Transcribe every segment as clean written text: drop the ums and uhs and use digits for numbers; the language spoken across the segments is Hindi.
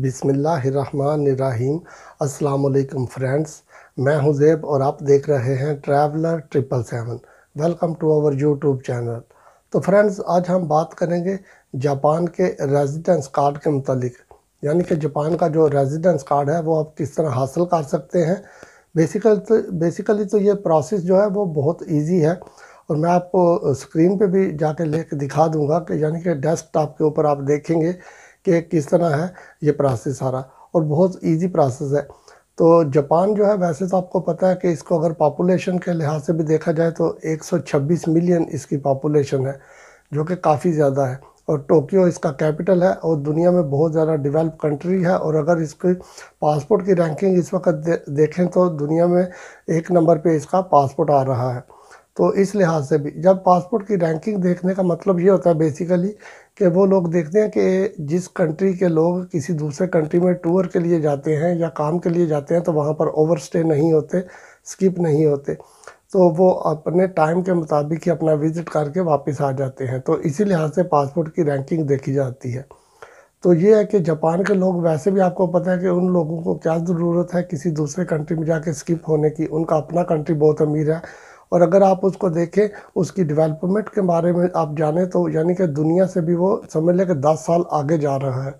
बिस्मिल्लाहिर्रहमानिर्रहीम। अस्सलाम वालेकुम फ्रेंड्स, मैं हुज़ैब और आप देख रहे हैं traveller 777। Welcome to our YouTube channel. तो फ्रेंड्स, आज हम बात करेंगे जापान के रेजिडेंस कार्ड के मुतालिक, यानी कि जापान का जो रेजिडेंस कार्ड है वो आप किस तरह हासिल कर सकते हैं। बेसिकली तो ये प्रोसेस जो है वो बहुत ईजी है और मैं आपको स्क्रीन पर भी जाके लेके दिखा दूँगा कि यानी कि डेस्कटॉप के ऊपर आप देखेंगे कि किस तरह है ये प्रोसेस सारा, और बहुत इजी प्रोसेस है। तो जापान जो है, वैसे तो आपको पता है कि इसको अगर पॉपुलेशन के लिहाज से भी देखा जाए तो 126 मिलियन इसकी पॉपुलेशन है, जो कि काफ़ी ज़्यादा है। और टोक्यो इसका कैपिटल है और दुनिया में बहुत ज़्यादा डेवलप कंट्री है। और अगर इसकी पासपोर्ट की रैंकिंग इस वक्त देखें तो दुनिया में 1 नंबर पर इसका पासपोर्ट आ रहा है। तो इस लिहाज से भी जब पासपोर्ट की रैंकिंग देखने का मतलब ये होता है बेसिकली कि वो लोग देखते हैं कि जिस कंट्री के लोग किसी दूसरे कंट्री में टूर के लिए जाते हैं या काम के लिए जाते हैं तो वहाँ पर ओवरस्टे नहीं होते, स्किप नहीं होते, तो वो अपने टाइम के मुताबिक ही अपना विज़िट करके वापस आ जाते हैं। तो इसी लिहाज से पासपोर्ट की रैंकिंग देखी जाती है। तो ये है कि जापान के लोग, वैसे भी आपको पता है कि उन लोगों को क्या ज़रूरत है किसी दूसरे कंट्री में जाके स्किप होने की। उनका अपना कंट्री बहुत अमीर है और अगर आप उसको देखें, उसकी डेवलपमेंट के बारे में आप जानें तो यानी कि दुनिया से भी वो समझ लें कि 10 साल आगे जा रहा है।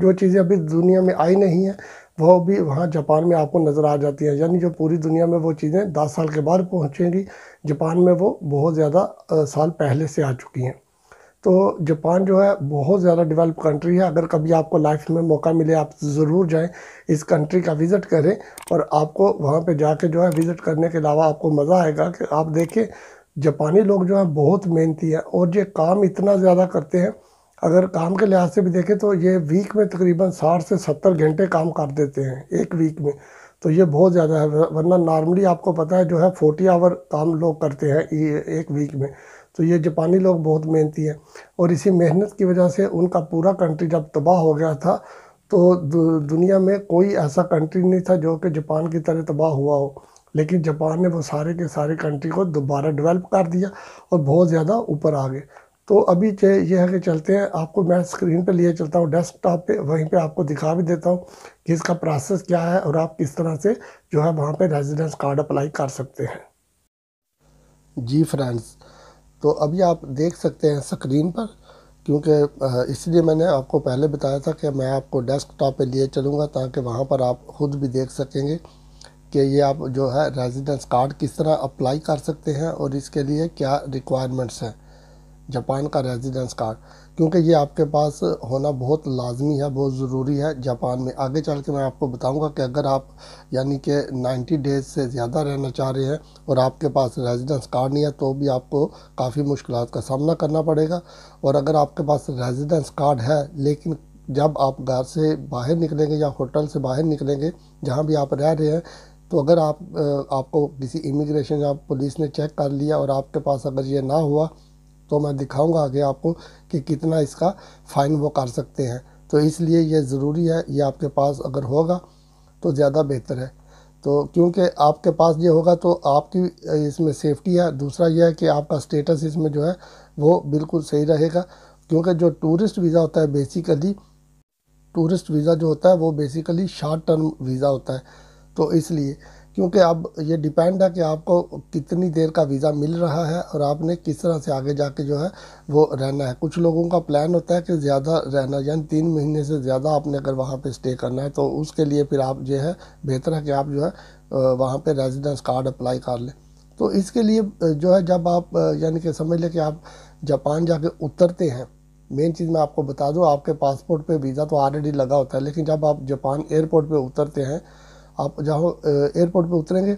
जो चीज़ें अभी दुनिया में आई नहीं हैं वो भी वहाँ जापान में आपको नज़र आ जाती हैं, यानी जो पूरी दुनिया में वो चीज़ें 10 साल के बाद पहुँचेंगी, जापान में वो बहुत ज़्यादा साल पहले से आ चुकी हैं। तो जापान जो है बहुत ज़्यादा डेवलप कंट्री है। अगर कभी आपको लाइफ में मौका मिले आप ज़रूर जाएं, इस कंट्री का विज़िट करें और आपको वहाँ पे जाके जो है विज़िट करने के अलावा आपको मज़ा आएगा कि आप देखें जापानी लोग जो है बहुत मेहनती हैं और ये काम इतना ज़्यादा करते हैं। अगर काम के लिहाज से भी देखें तो ये वीक में तकरीबन 60 से 70 घंटे काम कर देते हैं एक वीक में, तो ये बहुत ज़्यादा है। वरना नॉर्मली आपको पता है जो है 40 आवर काम लोग करते हैं एक वीक में। तो ये जापानी लोग बहुत मेहनती हैं और इसी मेहनत की वजह से उनका पूरा कंट्री जब तबाह हो गया था तो दुनिया में कोई ऐसा कंट्री नहीं था जो कि जापान की तरह तबाह हुआ हो, लेकिन जापान ने वो सारे के सारे कंट्री को दोबारा डेवलप कर दिया और बहुत ज़्यादा ऊपर आ गए। तो अभी ये है कि चलते हैं, आपको मैं स्क्रीन पे लिए चलता हूँ डेस्कटॉप पे, वहीं पे आपको दिखा भी देता हूँ कि इसका प्रोसेस क्या है और आप किस तरह से जो है वहाँ पे रेजिडेंस कार्ड अप्लाई कर सकते हैं। जी फ्रेंड्स, तो अभी आप देख सकते हैं स्क्रीन पर, क्योंकि इसलिए मैंने आपको पहले बताया था कि मैं आपको डेस्कटॉप पे लिए चलूँगा ताकि वहाँ पर आप ख़ुद भी देख सकेंगे कि ये आप जो है रेजिडेंस कार्ड किस तरह अप्लाई कर सकते हैं और इसके लिए क्या रिक्वायरमेंट्स हैं जापान का रेजिडेंस कार्ड, क्योंकि ये आपके पास होना बहुत लाजमी है, बहुत ज़रूरी है जापान में। आगे चल के मैं आपको बताऊंगा कि अगर आप यानी कि 90 डेज़ से ज़्यादा रहना चाह रहे हैं और आपके पास रेजिडेंस कार्ड नहीं है तो भी आपको काफ़ी मुश्किल का सामना करना पड़ेगा। और अगर आपके पास रेजिडेंस कार्ड है लेकिन जब आप घर से बाहर निकलेंगे या होटल से बाहर निकलेंगे जहाँ भी आप रह रहे हैं, तो अगर आपको किसी इमिग्रेशन या पुलिस ने चेक कर लिया और आपके पास अगर ये ना हुआ तो मैं दिखाऊंगा आगे आपको कि कितना इसका फ़ाइन वो कर सकते हैं। तो इसलिए ये ज़रूरी है, ये आपके पास अगर होगा तो ज़्यादा बेहतर है। तो क्योंकि आपके पास ये होगा तो आपकी इसमें सेफ्टी है। दूसरा यह है कि आपका स्टेटस इसमें जो है वो बिल्कुल सही रहेगा, क्योंकि जो टूरिस्ट वीज़ा होता है बेसिकली शॉर्ट टर्म वीज़ा होता है। तो इसलिए क्योंकि अब ये डिपेंड है कि आपको कितनी देर का वीज़ा मिल रहा है और आपने किस तरह से आगे जाके जो है वो रहना है। कुछ लोगों का प्लान होता है कि ज़्यादा रहना, यानी 3 महीने से ज़्यादा आपने अगर वहाँ पे स्टे करना है तो उसके लिए फिर आप जो है बेहतर है कि आप जो है वहाँ पे रेजिडेंस कार्ड अप्लाई कर लें। तो इसके लिए जो है जब आप यानी कि समझ लें कि आप जापान जाके उतरते हैं, मेन चीज़ मैं आपको बता दूँ, आपके पासपोर्ट पर वीज़ा तो ऑलरेडी लगा होता है, लेकिन जब आप जापान एयरपोर्ट पर उतरते हैं, आप जहाँ एयरपोर्ट पे उतरेंगे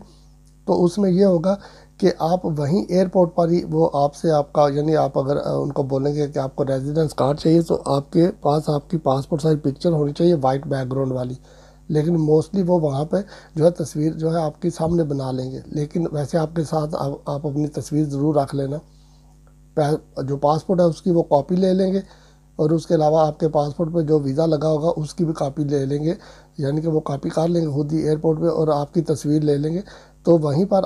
तो उसमें यह होगा कि आप वहीं एयरपोर्ट पर ही वो आपसे आपका यानी आप अगर उनको बोलेंगे कि आपको रेजिडेंस कार्ड चाहिए तो आपके पास आपकी पासपोर्ट साइज पिक्चर होनी चाहिए वाइट बैकग्राउंड वाली, लेकिन मोस्टली वो वहाँ पे जो है तस्वीर जो है आपके सामने बना लेंगे। लेकिन वैसे आपके साथ आप अपनी तस्वीर ज़रूर रख लेना, जो पासपोर्ट है उसकी वो कॉपी ले लेंगे और उसके अलावा आपके पासपोर्ट पे जो वीज़ा लगा होगा उसकी भी कापी ले लेंगे, यानी कि वो कापी कर लेंगे खुद ही एयरपोर्ट पे और आपकी तस्वीर ले लेंगे। तो वहीं पर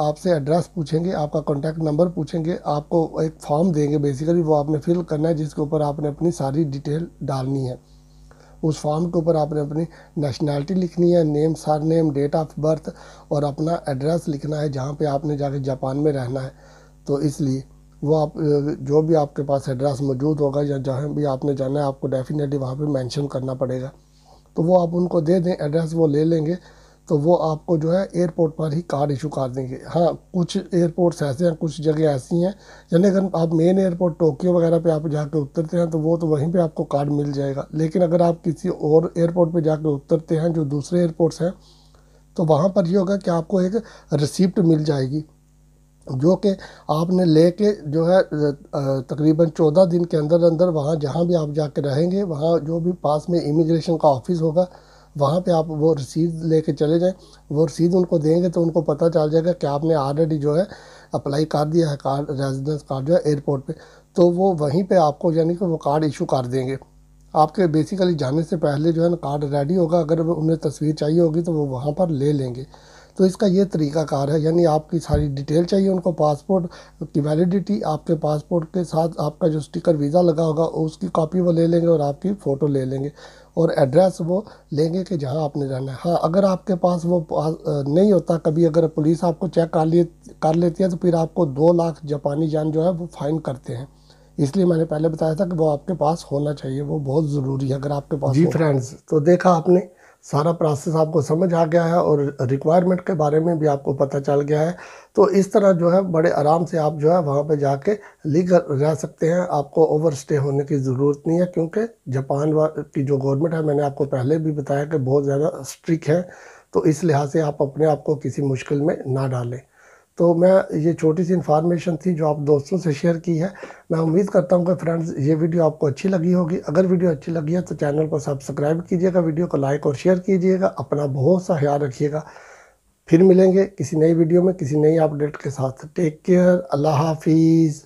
आपसे एड्रेस पूछेंगे, आपका कॉन्टैक्ट नंबर पूछेंगे, आपको एक फॉर्म देंगे बेसिकली, वो आपने फिल करना है जिसके ऊपर आपने अपनी सारी डिटेल डालनी है। उस फॉर्म के ऊपर आपने अपनी नेशनैलिटी लिखनी है, name, surname, date of birth और अपना एड्रेस लिखना है जहाँ पे आपने जाके जापान में रहना है। तो इसलिए वो आप जो भी आपके पास एड्रेस मौजूद होगा या जहाँ भी आपने जाना है आपको डेफिनेटली वहाँ पे मेंशन करना पड़ेगा। तो वो आप उनको दे दें एड्रेस, वो ले लेंगे तो वो आपको जो है एयरपोर्ट पर ही कार्ड इशू कर देंगे। हाँ, कुछ एयरपोर्ट्स ऐसे हैं, कुछ जगह ऐसी हैं यानी अगर आप मेन एयरपोर्ट टोक्यो वगैरह पे आप जाके उतरते हैं तो वो तो वहीं पे आपको कार्ड मिल जाएगा, लेकिन अगर आप किसी और एयरपोर्ट पे जाके उतरते हैं जो दूसरे एयरपोर्ट्स हैं तो वहाँ पर ये होगा कि आपको एक रिसिप्ट मिल जाएगी जो कि आपने लेके जो है तकरीबन 14 दिन के अंदर अंदर वहाँ जहाँ भी आप जाके रहेंगे वहाँ जो भी पास में इमिग्रेशन का ऑफिस होगा वहाँ पे आप वो रसीद लेके चले जाएं। वो रसीद उनको देंगे तो उनको पता चल जाएगा कि आपने ऑलरेडी जो है अप्लाई कर दिया है कार्ड, रेजिडेंस कार्ड जो है एयरपोर्ट पे, तो वो वहीं पे आपको यानी कि वो कार्ड इशू कर देंगे। आपके बेसिकली जाने से पहले जो है ना कार्ड रेडी होगा, अगर उन्हें तस्वीर चाहिए होगी तो वो वहाँ पर ले लेंगे। तो इसका ये तरीक़ाकार है, यानी आपकी सारी डिटेल चाहिए उनको, पासपोर्ट की वैलिडिटी, आपके पासपोर्ट के साथ आपका जो स्टिकर वीज़ा लगा होगा उसकी कॉपी वो ले लेंगे और आपकी फ़ोटो ले लेंगे और एड्रेस वो लेंगे कि जहां आपने रहना है। हाँ, अगर आपके पास वो नहीं होता, कभी अगर पुलिस आपको चेक कर लेती है तो फिर आपको 2 लाख जापानी यान जो है वो फ़ाइन करते हैं। इसलिए मैंने पहले बताया था कि वो आपके पास होना चाहिए, वो बहुत ज़रूरी है अगर आपके पास। जी फ्रेंड्स, तो देखा आपने सारा प्रोसेस आपको समझ आ गया है और रिक्वायरमेंट के बारे में भी आपको पता चल गया है। तो इस तरह जो है बड़े आराम से आप जो है वहाँ पे जाके लीगल रह सकते हैं, आपको ओवर स्टे होने की ज़रूरत नहीं है, क्योंकि जापान की जो गवर्नमेंट है मैंने आपको पहले भी बताया कि बहुत ज़्यादा स्ट्रिक्ट है, तो इस लिहाज से आप अपने आप को किसी मुश्किल में ना डालें। तो मैं ये छोटी सी इन्फॉर्मेशन थी जो आप दोस्तों से शेयर की है। मैं उम्मीद करता हूं कि फ्रेंड्स ये वीडियो आपको अच्छी लगी होगी। अगर वीडियो अच्छी लगी है तो चैनल को सब्सक्राइब कीजिएगा, वीडियो को लाइक और शेयर कीजिएगा, अपना बहुत सा ख्याल रखिएगा। फिर मिलेंगे किसी नई वीडियो में किसी नई अपडेट के साथ। टेक केयर, अल्लाह हाफिज़।